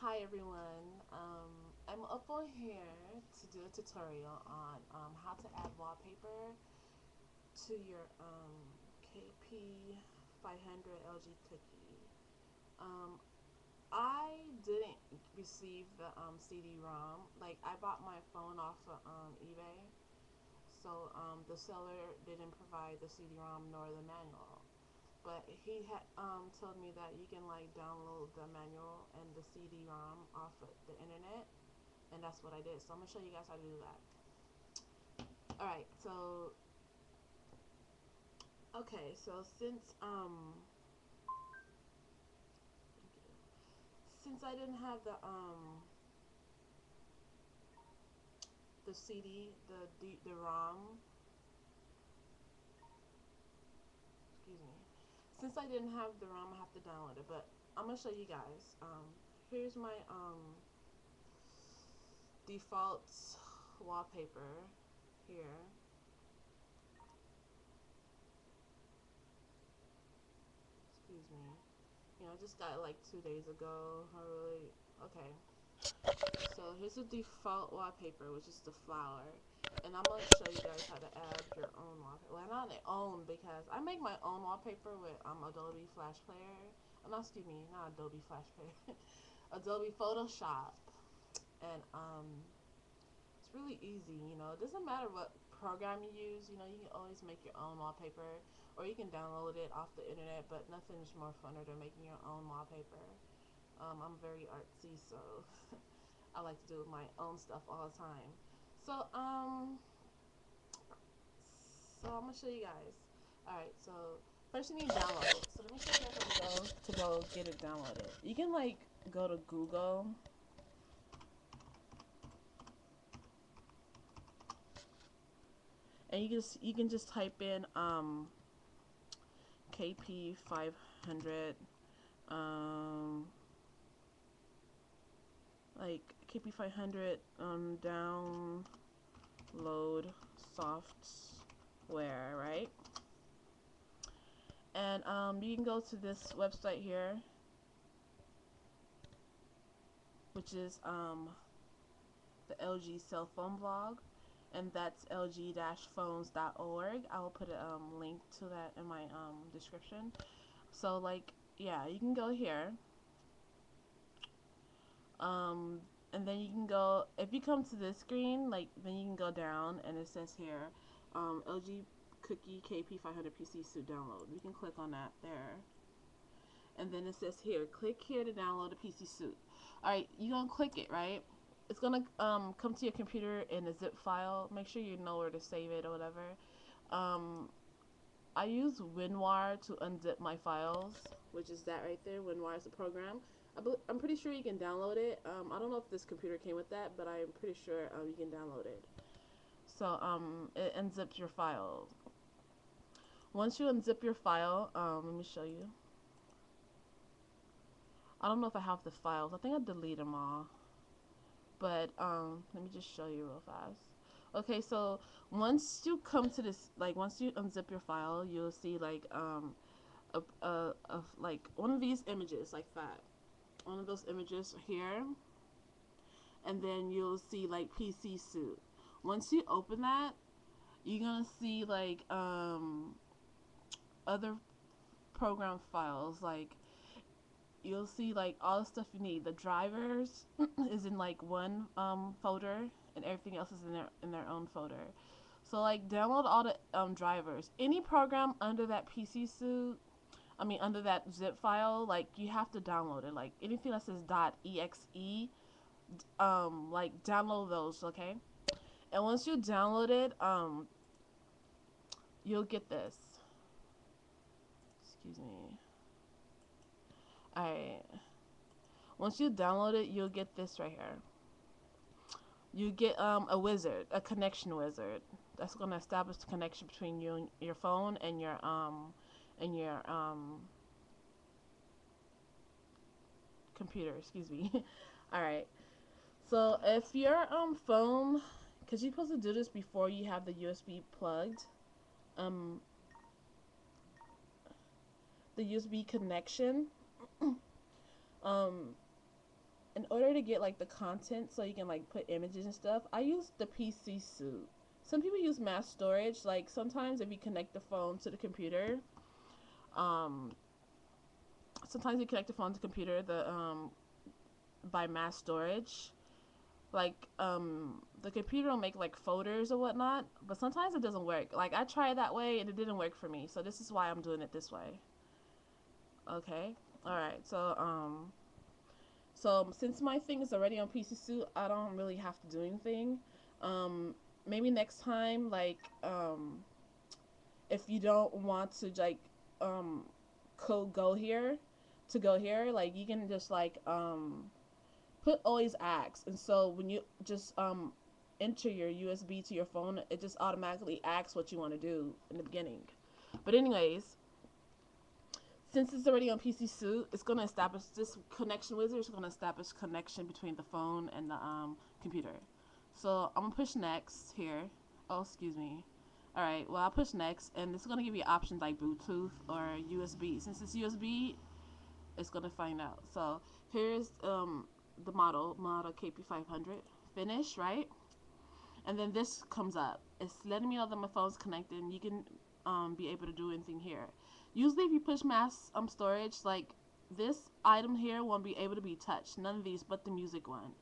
Hi everyone, I'm up on here to do a tutorial on how to add wallpaper to your KP500 LG Cookie. I didn't receive the CD-ROM. Like, I bought my phone off of eBay, so the seller didn't provide the CD-ROM nor the manual. But he had told me that you can like download the manual and the CD-ROM off of the internet, and that's what I did. So I'm gonna show you guys how to do that. All right, so okay, so since I didn't have the ROM. Excuse me. Since I didn't have the ROM, I have to download it, but I'm going to show you guys. Here's my default wallpaper here. Excuse me. You know, I just got it like 2 days ago. I really... Okay. So here's the default wallpaper, which is the flower. And I'm going to show you guys how to add your own wallpaper. Well, not my own, because I make my own wallpaper with Adobe Flash Player. Adobe Photoshop. And it's really easy, you know. It doesn't matter what program you use, you know. You can always make your own wallpaper, or you can download it off the internet, but nothing's more funner than making your own wallpaper. I'm very artsy, so I like to do my own stuff all the time. So, I'm going to show you guys. Alright, so, first you need to download it. So, let me show you guys how to go get it downloaded. You can, like, go to Google. And you can just type in, KP500, like KP500 download software, right? And you can go to this website here, which is the LG Cell Phone Blog, and that's lg-phones.org. I will put a link to that in my description. So like, yeah, you can go here. And then you can go, if you come to this screen, like, then you can go down and it says here, LG Cookie KP500 PC Suite download. You can click on that there. And then it says here, click here to download the PC Suite. Alright, you're going to click it, right? It's going to come to your computer in a zip file. Make sure you know where to save it or whatever. I use WinRAR to unzip my files, which is that right there. WinRAR is the program. I'm pretty sure you can download it. I don't know if this computer came with that, but I'm pretty sure you can download it. So it unzips your file. Once you unzip your file, let me show you. I don't know if I have the files. I think I deleted them all. But let me just show you real fast. Okay, so once you come to this, like once you unzip your file, you'll see like like one of these images like that. One of those images here, and then you'll see like PC Suite. Once you open that, you're gonna see like other program files. Like you'll see like all the stuff you need. The drivers is in like one folder, and everything else is in their own folder. So like download all the drivers. Any program under that PC Suite, I mean, under that zip file, like, you have to download it. Like, anything that says .exe, like, download those, okay? And once you download it, you'll get this. Excuse me. Alright. Once you download it, you'll get this right here. You get a wizard, a connection wizard. That's going to establish the connection between you and your phone and your, computer, excuse me. Alright, so if your phone, because you're supposed to do this before you have the USB plugged, the USB connection, in order to get like the content so you can like put images and stuff, I use the PC Suite. Some people use mass storage. Like sometimes if you connect the phone to the computer, by mass storage, like the computer will make like folders or whatnot, but sometimes it doesn't work. Like I tried that way and it didn't work for me, so this is why I'm doing it this way. Okay, all right. So so since my thing is already on PC Suite, I don't really have to do anything. Maybe next time, like if you don't want to like go here, like you can just like put always asks, and so when you just enter your USB to your phone, it just automatically asks what you want to do in the beginning. But anyways, since it's already on PC Suite, it's going to establish this connection wizard. It's going to establish connection between the phone and the computer. So I'm gonna push next here. Oh, excuse me. All right. Well, I'll push next, and it's gonna give you options like Bluetooth or USB. Since it's USB, it's gonna find out. So here's the model KP500. Finish, right? And then this comes up. It's letting me know that my phone's connected, and you can be able to do anything here. Usually, if you push mass storage, like this item here won't be able to be touched. None of these, but the music one.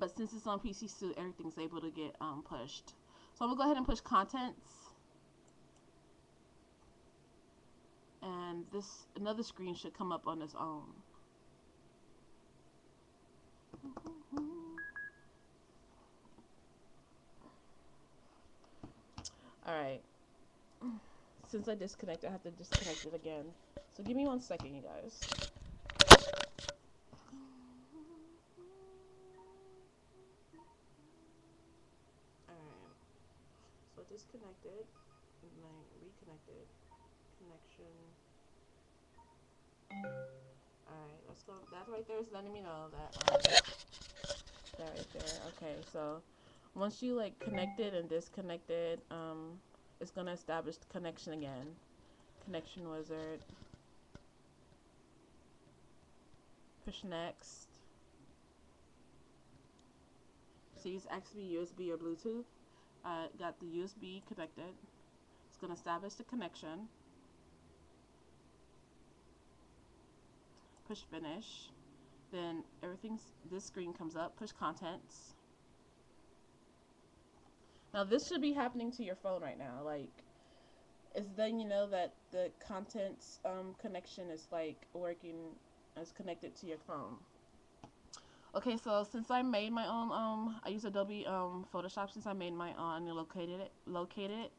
But since it's on PC Suite, everything's able to get pushed. So I'm going to go ahead and push contents. And this another screen should come up on its own. Alright. Since I disconnected, I have to disconnect it again. So give me 1 second, you guys. Disconnected, and I reconnected. Connection. Alright, let's go. That right there is letting me know that. That right there. Okay, so once you like connected and disconnected, it's gonna establish the connection again. Connection wizard. Push next. So use XB, USB, or Bluetooth. Got the USB connected. It's going to establish the connection. Push finish. Then this screen comes up. Push contents. Now this should be happening to your phone right now. Like, it's letting you know that the contents connection is like working as connected to your phone. Okay, so since I made my own, I use Adobe Photoshop. Since I made my own, and located it.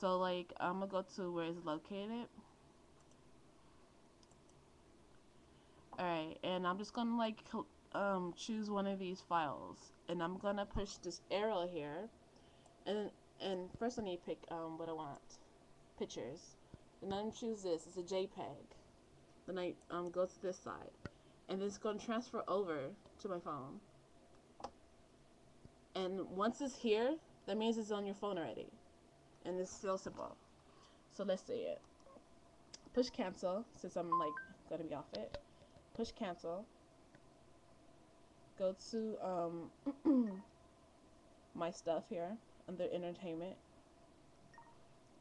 So like, I'm gonna go to where it's located. All right, and I'm just gonna like choose one of these files, and I'm gonna push this arrow here, and first I need to pick what I want, pictures, and then choose this. It's a JPEG. Then I go to this side. And it's going to transfer over to my phone. And once it's here, that means it's on your phone already. And it's still simple. So let's see it. Push cancel, since I'm like going to be off it. Push cancel. Go to my stuff here under entertainment.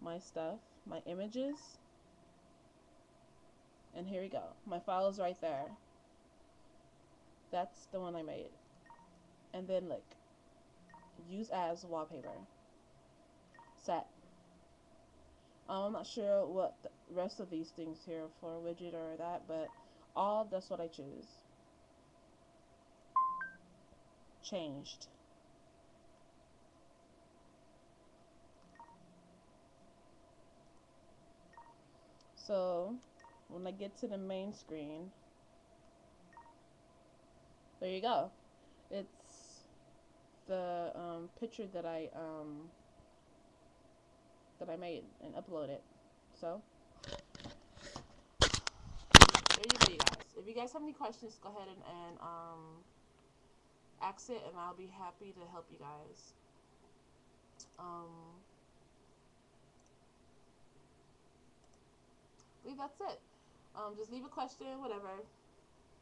My stuff, my images. And here we go. My file is right there. That's the one I made. And then look, use as wallpaper. Set. I'm not sure what the rest of these things here for widget or that, but that's what I choose. Changed. So when I get to the main screen, there you go. It's the picture that I made and uploaded. So there you go, you guys. If you guys have any questions, go ahead and ask it, and I'll be happy to help you guys. I believe that's it. Just leave a question, whatever.